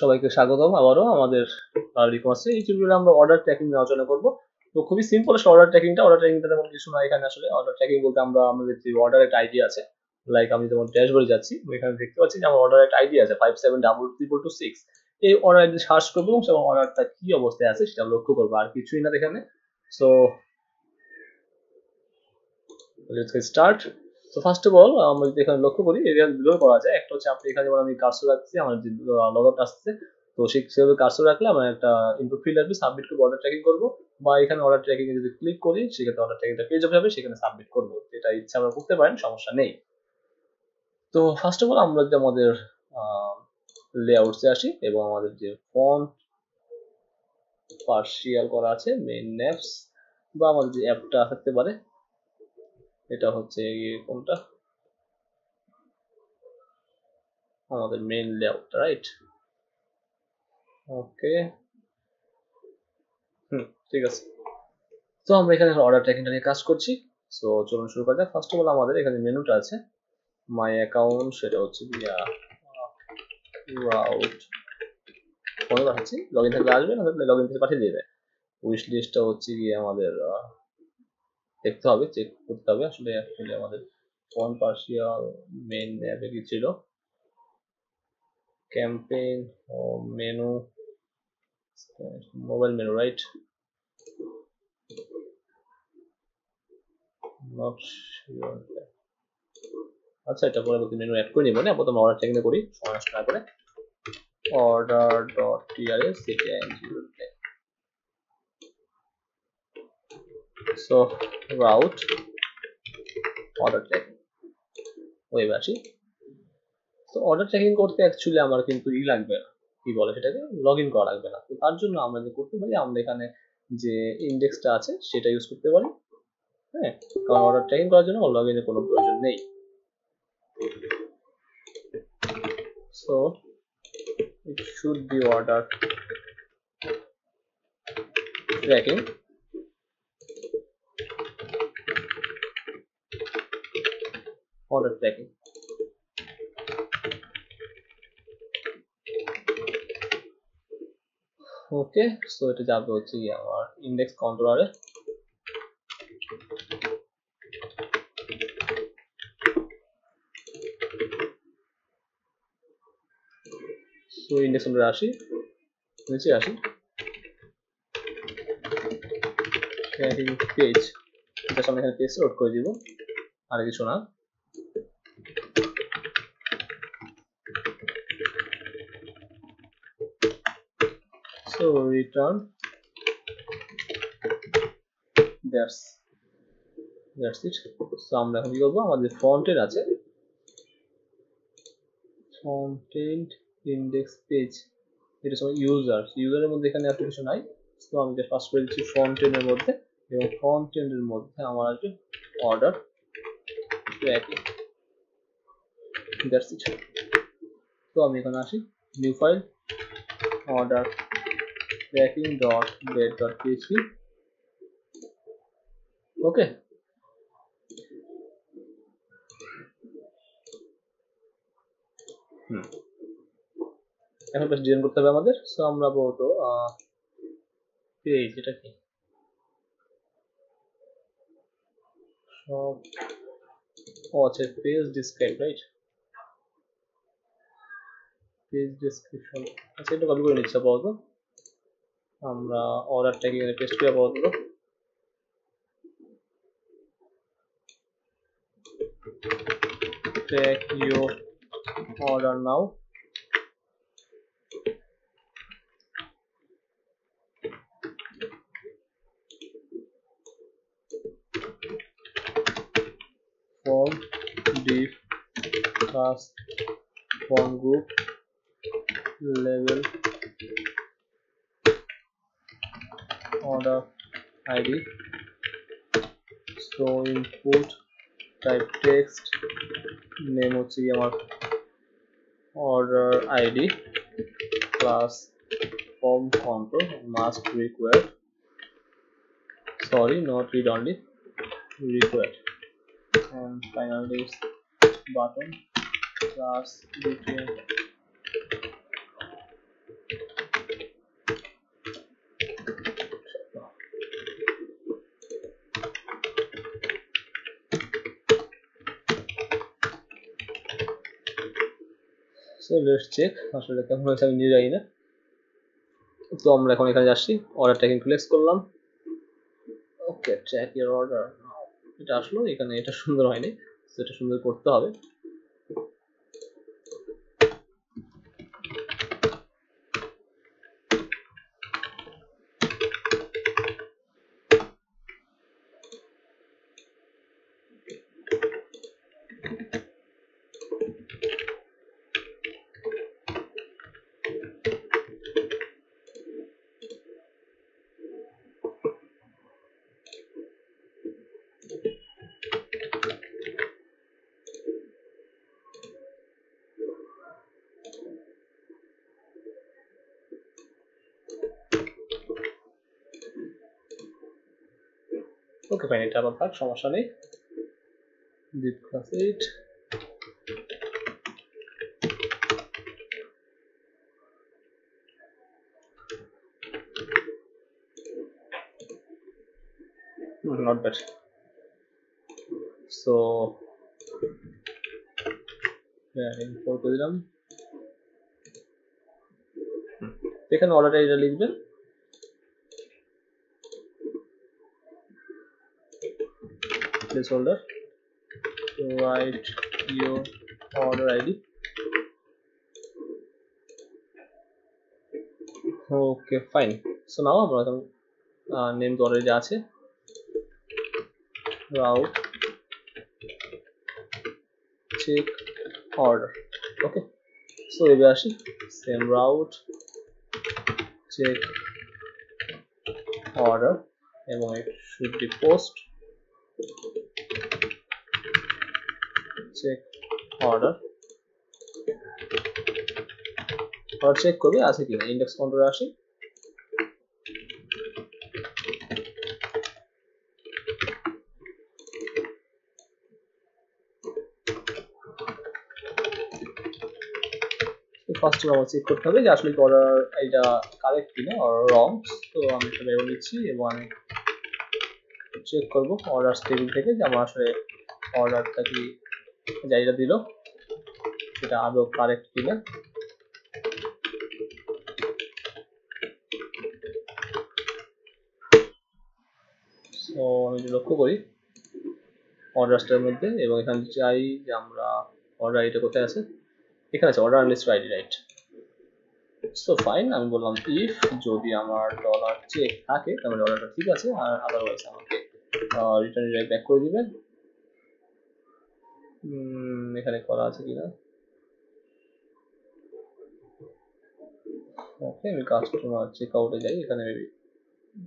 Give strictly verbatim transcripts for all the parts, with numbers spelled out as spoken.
সবাইকে স্বাগতম আবারও আমাদের রিকোয়েস্টে। এই টিউটোরিয়ালে আমরা অর্ডার ট্র্যাকিং নিয়ে আলোচনা করব। তো খুবই সিম্পল একটা অর্ডার ট্র্যাকিংটা অর্ডার ট্র্যাকিংটা তেমন কিছু না এখানে। আসলে অর্ডার ট্র্যাকিং বলতে আমরা আমাদের যে অর্ডার একটা আইডি আছে, লাইক আমি যেমন ড্যাশবোর্ডে যাচ্ছি, এখানে দেখতে পাচ্ছি যে আমার অর্ডার একটা আইডি আছে five seven double triple two six. এই অর্ডার আইডি সার্চ করব এবং সেই অর্ডারটা কি অবস্থায় আছে সেটা লক্ষ্য করব, আর কিছুই না এখানে। So let's start. তো ফার্স্ট অফ অল আমরা যদি এখানে লক্ষ্য করি, এরিয়া দুটো করা যায়। একটা হচ্ছে আপনি এখানে যেমন আমি কার্সর রাখছি, আমার যে লগ আউট আসছে, তো সেভাবে কার্সর রাখলে আমরা একটা ইনপুট ফিল্ড আসবে, সাবমিট করবো, অর্ডার ট্র্যাকিং করবো, বা এখানে অর্ডার ট্র্যাকিং এ যদি ক্লিক করি সেক্ষেত্রে অর্ডার ট্র্যাকিংটা পেয়ে যাবে, সেখানে সাবমিট করবো। এটা ইচ্ছা আমরা করতে পারেন, সমস্যা নেই। তো ফার্স্ট অফ অল আমরা যদি আমাদের লেআউটসে আসি এবং আমাদের যে ফন্ট পার্সিয়াল করা আছে মেইন অ্যাপস বা আমাদের যে অ্যাপটা থাকতে পারে, এটা হচ্ছে কোনটা আমাদের main layout, right? Okay, hmm, ঠিক আছে। তো আমরা এখানে অর্ডার ট্র্যাকিংটা নিয়ে কাজ করছি, সো চলুন শুরু করা যাক। ফার্স্ট অফ অল আমাদের এখানে মেনুটা আছে মাই অ্যাকাউন্ট, সেটা হচ্ছে দিয়া রাউট ফোনে পাঠাচ্ছি, লগ ইন থেকে আসবে না লগ ইন থেকে পাঠিয়ে দেবে। উইশ লিস্টটা হচ্ছে গিয়ে আমাদের দেখতে হবে, চেক করতে হবে আসলে অ্যাকচুয়ালি আমাদের ফোন পার্সিয়াল মেন অ্যাপে কি ছিল, ক্যাম্পেইন ও মেনু, মোবাইল মেনু, রাইট? আচ্ছা, এটা পরবর্তী মেনু অ্যাড করে নিব না, প্রথমে অর্ডার ট্র্যাকিং করি, সমস্যা না করে অর্ডার ডট টিআরএস এটা include. So route order tracking web আছে। তো অর্ডার ট্র্যাকিং করতে অ্যাকচুয়ালি আমার কিন্তু ই লাগবে না, কি বলে সেটাকে, লগ ইন করা লাগবে না। তো তার জন্য আমরা যে করতে পারি, আমরা এখানে যে ইন্ডেক্সটা আছে সেটা ইউজ করতে পারি। হ্যাঁ, কারণ অর্ডার ট্র্যাকিং করার জন্য লগ ইনের কোনো প্রয়োজন নেই। So it should be order tracking. Order tracking. Okay, so এটা যাবে হচ্ছে আমার index controller. তো ইন্ডেক্স আমরা আসি, নিচে আসি, ট্র্যাকিং পেজ, এটা সামনে এখানে পেজ লোড করে দিব, আর কিছু না। So return that's that's it. So আমরা এখন কি করবো, আমাদের ফন্টের আছে ফন্টেন্ট ইনডেক্স পেজ, এটা সব ইউজার, ইউজারের মধ্যে এখানে অ্যাপ্লিকেশন নাই। তো আমি জাস্ট পাস করে দিচ্ছি ফন্টেনের মধ্যে, এবং ফন্টেনের মধ্যে আমার আছে অর্ডার ট্র্যাকিং, দ্যাটস ইট। তো আমি এখানে আসি, new file order tracking dot date dot PSP. Okay, hmm, এখন পেজ ডিজাইন করতে হবে আমাদের। সো আমরা বলতো পেজ, এটা কি সব, ও আচ্ছা page describe, right? Page description, আচ্ছা এটা কপি করে নিচ্ছি আপাতত। আমরা অর্ডার ট্র্যাকিং এর পেস্ট করে আপাতত track your order now. Div class form group level order I D, so input type text name হচ্ছে আমার order I D class form control must required, sorry not read only required, and finally button class between So let's check আসলে কেমন হয়েছে আমি নিজে জানি না তো আমরা এখন এখানে যাচ্ছি অর্ডারটা এখানে ক্লিক করলাম ওকে ট্র্যাক ইওর অর্ডার এটা আসলো এখানে এটা সুন্দর হয়নি সো এটা সুন্দর করতে হবে Okay, fine. It happened. Fine. Some issue. Deep class eight. No, not bad. So, yeah, in four column. They can already release them. Placeholder write your order I D okay fine so now I'm going to uh, name the already ache route check order okay so we are same route check order and it should be post check order or check korbe ache kina index counter ashe so first we check korte hobe je ashole order eta correct kina or wrong so ami eta beyo nichhi ebong ami check korbo orders table theke je amar ashole order ta ki জায়গা দিল এটা আদৌ correct কিনা so আমি যদি লক্ষ্য করি অর্ডারসটার মধ্যে এবং এখানে চাই যে আমরা অর্ডার আইডিটা কোথায় আছে এখানে আছে order list ID right so fine আমি বললাম ইফ যদি আমার ডলার চেক থাকে তাহলে অর্ডারটা ঠিক আছে আর अदरवाइज আমাকে রিটার্ন রে ব্যাক করে দিবেন হুম এখানে করা আছে কিনা ওকে আমি কাস্টমার চেক আউটে যাই এখানে মেবি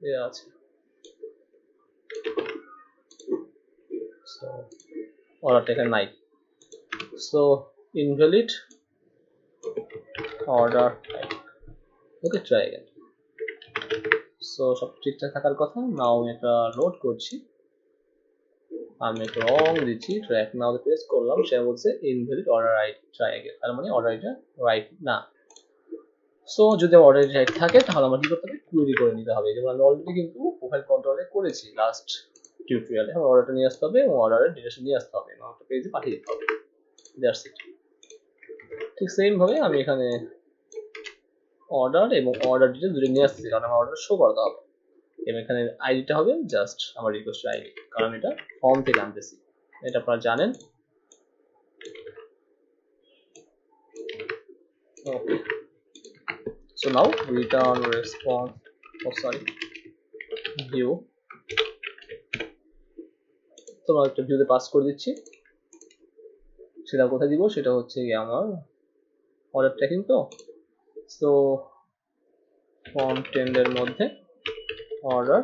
দেয়া আছে সো অর্ডারটা এখানে নাই so invalid order okay try again so সব ঠিকঠাক থাকার কথা নাও এটা লোড করছি I'm wrong dichi track now the paste column share would say invalid order right try again তার মানে order এটা right না so যদি order right থাকে তাহলে আমরা কি করতে হবে query করে নিতে হবে যেমন আমরা অলরেডি কিন্তু profile control এ করেছি last tutorial এ order টা নিয়ে আসতে হবে এবং order এর ডিরেকশন নিয়ে আসতে হবে আমরা একটা পেজে পাঠিয়ে দিতে হবে that's it ঠিক সেম ভাবে আমি এখানে order এবং order details দুটো নিয়ে আসছি কারণ আমার order show করতে হবে এখানে আইডিটা হবে জাস্ট আমার রিকোয়েস্ট আইডি কারণ এটা ফর্ম থেকে আনতেছি এটা আপনারা জানেন okay so now return response oh sorry view তো আমরা একটা ভিউতে পাস করে দিচ্ছি সেটা কোথায় দিব সেটা হচ্ছে কি আমার অর্ডার ট্র্যাকিং তো সো ফর্ম টেন্ডার মধ্যে order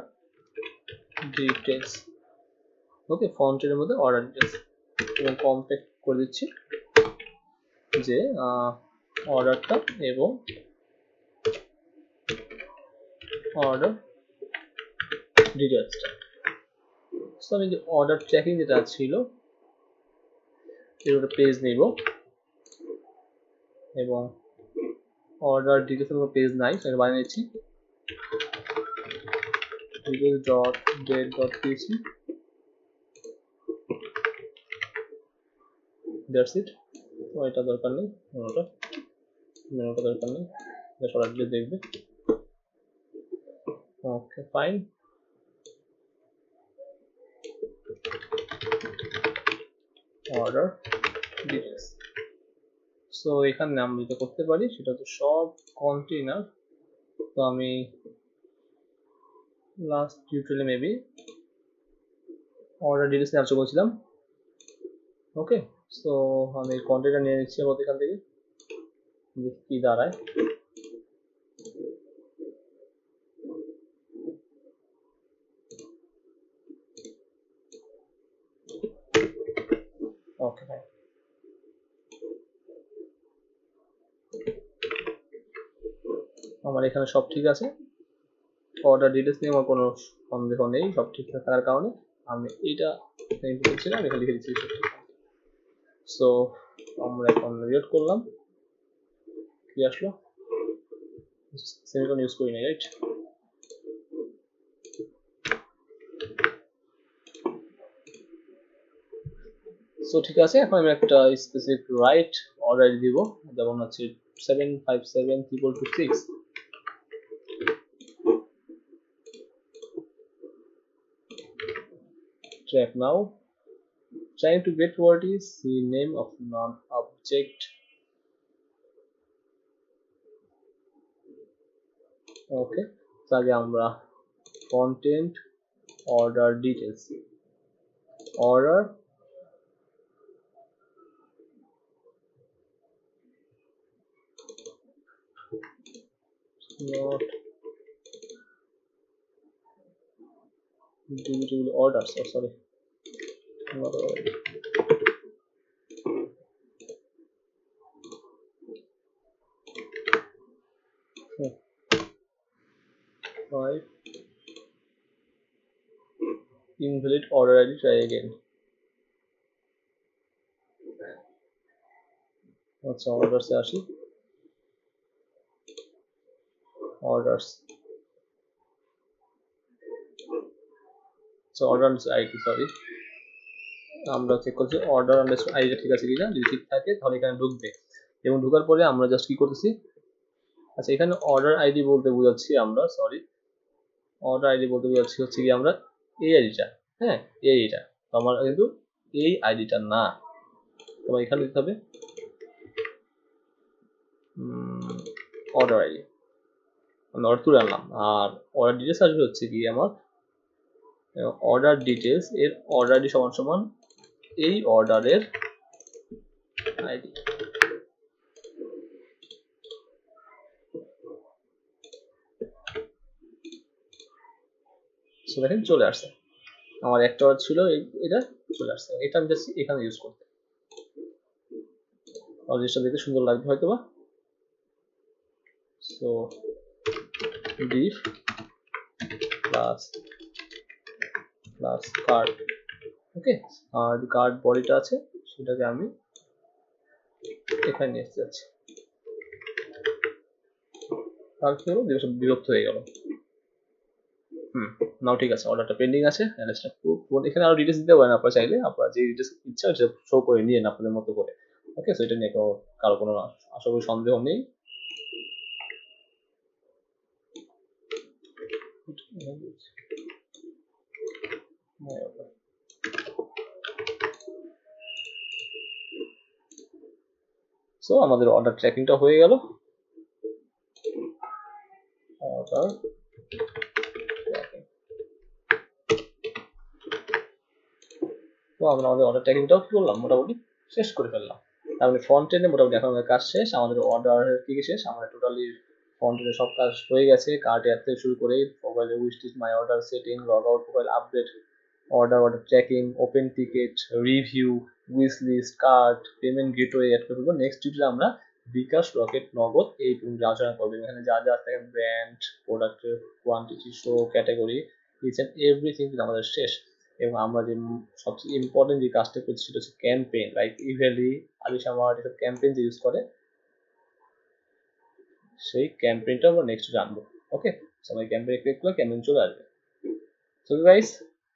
details okay form এর মধ্যে order details এবং কম্পেক্ট করে দিচ্ছি যে অর্ডারটা এবং order detailsটা সো আমি যে অর্ডার ট্র্যাকিং যেটা ছিল এর একটা পেজ নেব এবং অর্ডার ডিটেইলস এর পেজ নাই সেটা বানিয়ে নিচ্ছি details dot date dot pc that's it so, এটা দরকার নেই मेनूটা দরকার নেই এটা সরাসরি দেখবে okay fine order details so এখানে আমরা যেটা করতে পারি সেটা তো সব কন্টেইনার তো আমি লাস্ট টিউটোরিয়ালে মেবি অর্ডার ডিটেইলস নিয়ে আলোচনা করেছিলাম ওকে সো আমি কন্টেইনার নিয়ে নিচ্ছি আপাতত এখান থেকে जिसकी दारा है ओके भाई हमारे खाने सब ठीक आसे ऑर्डर डिटेल्स नहीं हमारे कोनो संदेह नहीं सब ठीक था तार कारण हमें इटा नहीं बोल चला देखा लिख दीजिए सो हम एक कन्वर्ट कर लाम আসলো সেমিকোলন ইউজ করি না রাইট সো ঠিক আছে এখন আমি একটা স্পেসিফিক রাইট অর্ডার দিব যেমন আছে seven five seven triple two six check now trying to get what is the name of non object okay ताकि हमरा content order details order not individual orders oh, sorry not order. Five invalid order I D try again. What's orders actually? Orders. So orders I D sorry. আমরা check করছি order underscore I D ঠিক আছে কিনা যদি ঠিক থাকে তাহলে এখানে ঢুকবে এবং ঢোকার পরে আমরা জাস্ট কি করতেছি আচ্ছা এখানে order I D বলতে বুঝাচ্ছি আমরা সরি order id বলতে যাচ্ছি হচ্ছে কি আমরা এই আইডিটা হ্যাঁ এই আইডিটা তো আমার কিন্তু এই আইডিটা না তো এখানে লিখতে হবে order id আমরা অর্ডার করে আনলাম আর order details আসবে হচ্ছে কি আমার order details এর order id সমান সমান এই অর্ডারের id So that is Jolas. Our actor Chulo Jolas. It can just it can use code. Or this should like Hotoba. So div plus plus card. Okay, uh, the card body touch it. Should I mean if I need such there should be up to a নাও ঠিক আছে অর্ডারটা pending আছে অ্যাড্রেসটা কোন এখানে আর details দিতে হয় না আপনারা চাইলে আপনারা যে ডিটেইলস ইচ্ছা সব শো করে নিয়ে না আপনাদের মত করে ওকে সো এটা নিয়ে কারো কোনো আশা করি সন্দেহ নেই সো আমাদের অর্ডার ট্র্যাকিংটা হয়ে গেল অর্ডার আমরা আমাদের অর্ডার ট্র্যাকিংটাও কি করলাম মোটামুটি শেষ করে ফেললাম তাহলে ফ্রন্ট এন্ডে মোটামুটি এখন আমাদের কাজ শেষ আমাদের অর্ডার কি কি শেষ আমরা টোটালি ফ্রন্ট এন্ডে সব কাজ হয়ে গেছে কার্ট অ্যাড থেকে শুরু করে প্রোফাইল উইস্টিস my order setting log out profile update order order tracking open ticket review wish list cart payment gateway add করব নেক্সট টিউটোরিয়ালে আমরা বিকাশ রকেট নগদ এই পুরো আলোচনা করব এখানে যা যা আছে ব্র্যান্ড প্রোডাক্টের quantity show category each and everything আমাদের শেষ এবং আমরা যে সবচেয়ে ইম্পর্টেন্ট যে কাজটা করছি সেটা হচ্ছে ক্যাম্পেইন লাইক ইভেলি আলিশা আমার এটা ক্যাম্পেইন যে ইউজ করে সেই ক্যাম্পেইনটা আমরা নেক্সট জানবো ওকে সবাই ক্যাম্পেইন ক্লিক করলে ক্যাম্পেইন চলে আসবে সো গাইস